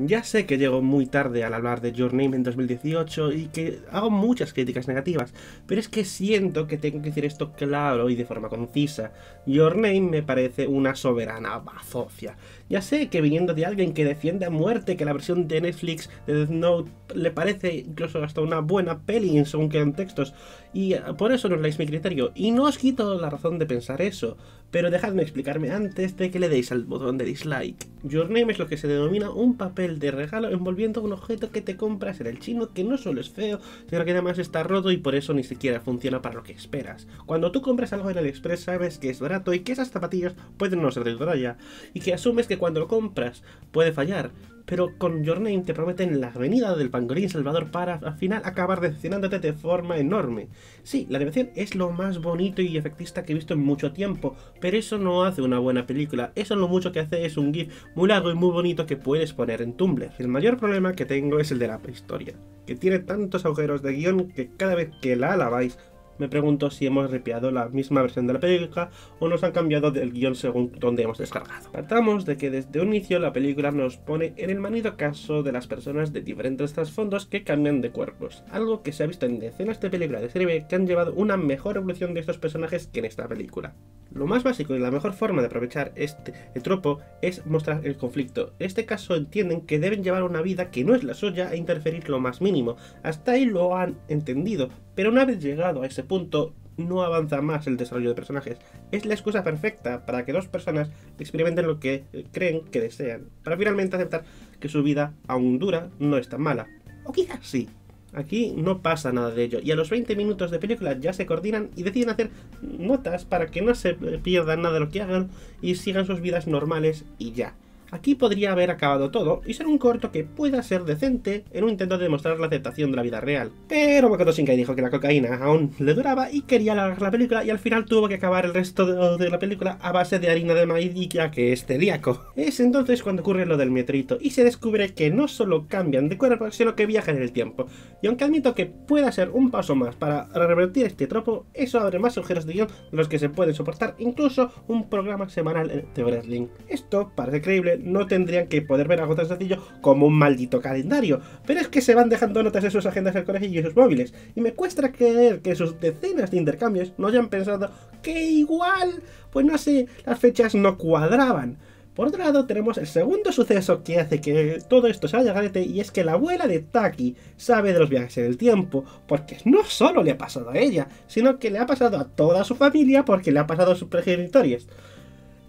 Ya sé que llego muy tarde al hablar de Your Name en 2018 y que hago muchas críticas negativas, pero es que siento que tengo que decir esto claro y de forma concisa. Your Name me parece una soberana bazofia. Ya sé que viniendo de alguien que defiende a muerte que la versión de Netflix de Death Note le parece incluso hasta una buena peli en según qué contextos, y por eso no leéis mi criterio, y no os quito la razón de pensar eso, pero dejadme explicarme antes de que le deis al botón de dislike. Your Name es lo que se denomina un papel de regalo envolviendo un objeto que te compras en el chino, que no solo es feo, sino que además está roto y por eso ni siquiera funciona para lo que esperas. Cuando tú compras algo en AliExpress sabes que es barato y que esas zapatillas pueden no ser de tu talla, y que asumes que cuando lo compras puede fallar, pero con Your Name te prometen la venida del pangolín salvador para al final acabar decepcionándote de forma enorme. Sí, la decepción es lo más bonito y efectista que he visto en mucho tiempo, pero eso no hace una buena película. Eso lo mucho que hace es un GIF muy largo y muy bonito que puedes poner en Tumblr. El mayor problema que tengo es el de la prehistoria, que tiene tantos agujeros de guión que cada vez que la alabáis me pregunto si hemos ripeado la misma versión de la película o nos han cambiado del guión según donde hemos descargado. Tratamos de que desde un inicio la película nos pone en el manido caso de las personas de diferentes trasfondos que cambian de cuerpos, algo que se ha visto en decenas de películas de serie B que han llevado una mejor evolución de estos personajes que en esta película. Lo más básico y la mejor forma de aprovechar este tropo es mostrar el conflicto. En este caso entienden que deben llevar una vida que no es la suya e interferir lo más mínimo. Hasta ahí lo han entendido, pero una vez llegado a ese punto no avanza más el desarrollo de personajes. Es la excusa perfecta para que dos personas experimenten lo que creen que desean, para finalmente aceptar que su vida, aún dura, no es tan mala. O quizás sí. Aquí no pasa nada de ello, y a los 20 minutos de película ya se coordinan y deciden hacer notas para que no se pierdan nada de lo que hagan y sigan sus vidas normales y ya. Aquí podría haber acabado todo y ser un corto que pueda ser decente en un intento de demostrar la aceptación de la vida real. Pero Makoto Shinkai dijo que la cocaína aún le duraba y quería alargar la película, y al final tuvo que acabar el resto de la película a base de harina de maíz, y ya que es celíaco. Es entonces cuando ocurre lo del meteorito y se descubre que no solo cambian de cuerpo sino que viajan en el tiempo. Y aunque admito que pueda ser un paso más para revertir este tropo, eso abre más agujeros de guión de los que se pueden soportar incluso un programa semanal de wrestling. Esto, para ser creíble, no tendrían que poder ver algo tan sencillo como un maldito calendario, pero es que se van dejando notas en sus agendas del colegio y en sus móviles, y me cuesta creer que sus decenas de intercambios no hayan pensado que igual, pues no sé, las fechas no cuadraban. Por otro lado, tenemos el segundo suceso que hace que todo esto se vaya a garete, y es que la abuela de Taki sabe de los viajes en el tiempo, porque no solo le ha pasado a ella, sino que le ha pasado a toda su familia, porque le ha pasado a sus progenitores.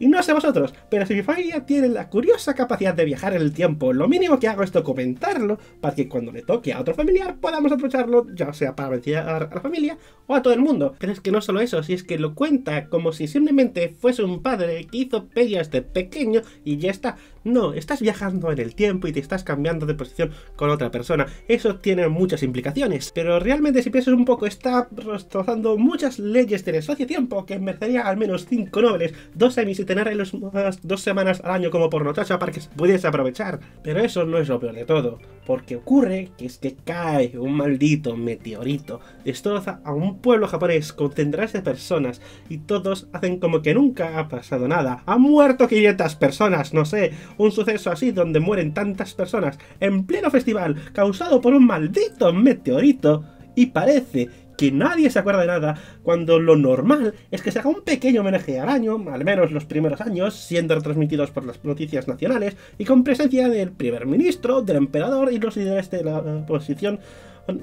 Y no sé vosotros, pero si mi familia tiene la curiosa capacidad de viajar en el tiempo, lo mínimo que hago es documentarlo para que cuando le toque a otro familiar podamos aprovecharlo, ya sea para beneficiar a la familia o a todo el mundo. Pero es que no solo eso, si es que lo cuenta como si simplemente fuese un padre que hizo peleas de pequeño y ya está. No, estás viajando en el tiempo y te estás cambiando de posición con otra persona. Eso tiene muchas implicaciones, pero realmente si piensas un poco, está destrozando muchas leyes del espacio-tiempo que merecería al menos 5 novelas, 2 semis y tener los más 2 semanas al año como por notacha para que pudiese aprovechar. Pero eso no es lo peor de todo, porque ocurre que es que cae un maldito meteorito, destroza a un pueblo japonés con centenares de personas y todos hacen como que nunca ha pasado nada. Han muerto 500 personas, no sé, un suceso así donde mueren tantas personas en pleno festival causado por un maldito meteorito, y parece que nadie se acuerda de nada, cuando lo normal es que se haga un pequeño homenaje al año, al menos los primeros años, siendo retransmitidos por las noticias nacionales y con presencia del primer ministro, del emperador y los líderes de la oposición,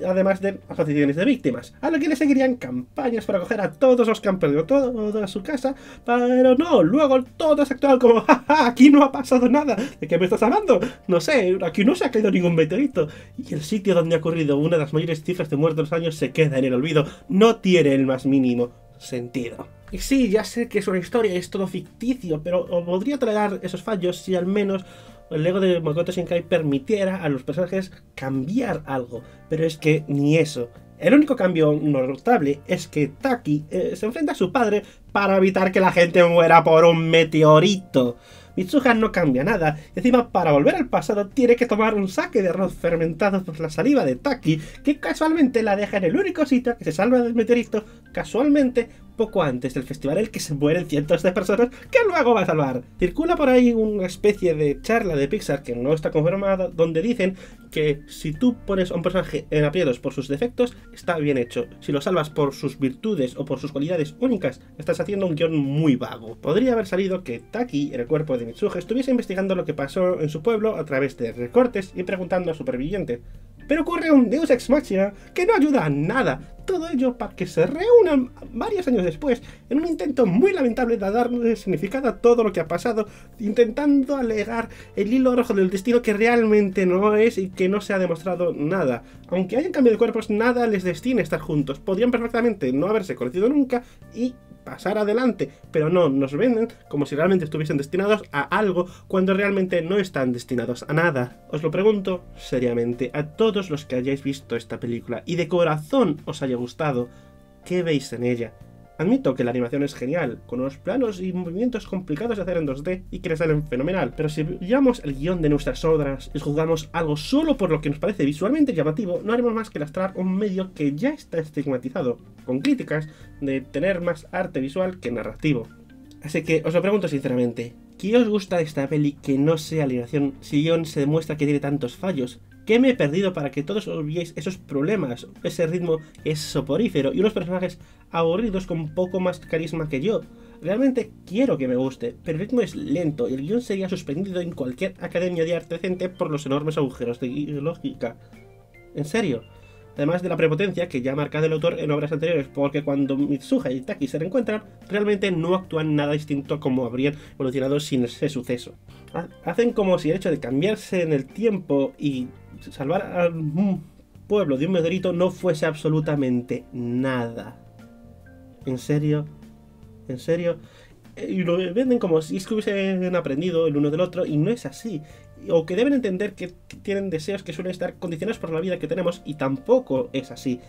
además de asociaciones de víctimas, a lo que le seguirían campañas para acoger a todos los que han perdido toda su casa, pero no, luego todos actúan como ¡ja, ja! Aquí no ha pasado nada, ¿de qué me estás hablando? No sé, aquí no se ha caído ningún meteorito, y el sitio donde ha ocurrido una de las mayores cifras de muertos de los años se queda en el olvido, no tiene el más mínimo sentido. Y sí, ya sé que es una historia y es todo ficticio, pero podría tolerar esos fallos si al menos el ego de Makoto Shinkai permitiera a los personajes cambiar algo, pero es que ni eso. El único cambio notable es que Taki se enfrenta a su padre para evitar que la gente muera por un meteorito. Mitsuha no cambia nada, y encima para volver al pasado tiene que tomar un saque de arroz fermentado por la saliva de Taki, que casualmente la deja en el único sitio que se salva del meteorito, casualmente poco antes del festival en el que se mueren cientos de personas que luego va a salvar. Circula por ahí una especie de charla de Pixar que no está confirmada, donde dicen que si tú pones a un personaje en aprietos por sus defectos, está bien hecho. Si lo salvas por sus virtudes o por sus cualidades únicas, estás haciendo un guión muy vago. Podría haber salido que Taki, en el cuerpo de Mitsuha, estuviese investigando lo que pasó en su pueblo a través de recortes y preguntando a superviviente. Pero ocurre un Deus Ex Machina que no ayuda a nada. Todo ello para que se reúnan varios años después en un intento muy lamentable de darle significado a todo lo que ha pasado, intentando alegar el hilo rojo del destino que realmente no es y que no se ha demostrado nada. Aunque hayan cambiado de cuerpos, nada les destina estar juntos. Podrían perfectamente no haberse conocido nunca y pasar adelante, pero no, nos venden como si realmente estuviesen destinados a algo cuando realmente no están destinados a nada. Os lo pregunto seriamente a todos los que hayáis visto esta película y de corazón os haya gustado, ¿qué veis en ella? Admito que la animación es genial, con unos planos y movimientos complicados de hacer en 2D y que le salen fenomenal, pero si pillamos el guión de nuestras obras y juzgamos algo solo por lo que nos parece visualmente llamativo, no haremos más que lastrar un medio que ya está estigmatizado, con críticas de tener más arte visual que narrativo. Así que os lo pregunto sinceramente, ¿qué os gusta de esta peli que no sea animación si el guión se demuestra que tiene tantos fallos? ¿Qué me he perdido para que todos olvidéis esos problemas? Ese ritmo es soporífero y unos personajes aburridos con poco más carisma que yo. Realmente quiero que me guste, pero el ritmo es lento y el guión sería suspendido en cualquier academia de arte decente por los enormes agujeros de lógica. ¿En serio? Además de la prepotencia que ya ha marcado el autor en obras anteriores, porque cuando Mitsuha y Taki se reencuentran, realmente no actúan nada distinto a como habrían evolucionado sin ese suceso. Hacen como si el hecho de cambiarse en el tiempo y salvar al pueblo de un meteorito no fuese absolutamente nada. ¿En serio? ¿En serio? Y lo venden como si es que hubiesen aprendido el uno del otro, y no es así. O que deben entender que tienen deseos que suelen estar condicionados por la vida que tenemos, y tampoco es así.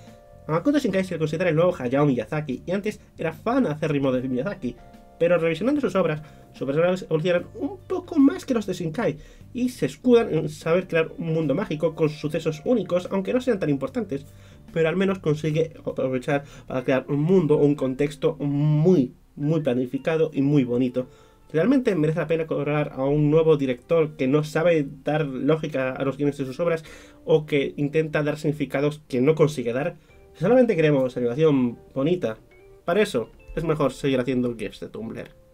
A Makoto Shinkai se le considera el nuevo Hayao Miyazaki, y antes era fan acérrimo de Miyazaki, pero revisionando sus obras, sus personajes evolucionan un poco más que los de Shinkai, y se escudan en saber crear un mundo mágico con sucesos únicos, aunque no sean tan importantes, pero al menos consigue aprovechar para crear un mundo o un contexto muy, muy planificado y muy bonito. Realmente merece la pena cobrar a un nuevo director que no sabe dar lógica a los guiones de sus obras o que intenta dar significados que no consigue dar. Si solamente queremos animación bonita, para eso es mejor seguir haciendo GIFs de Tumblr.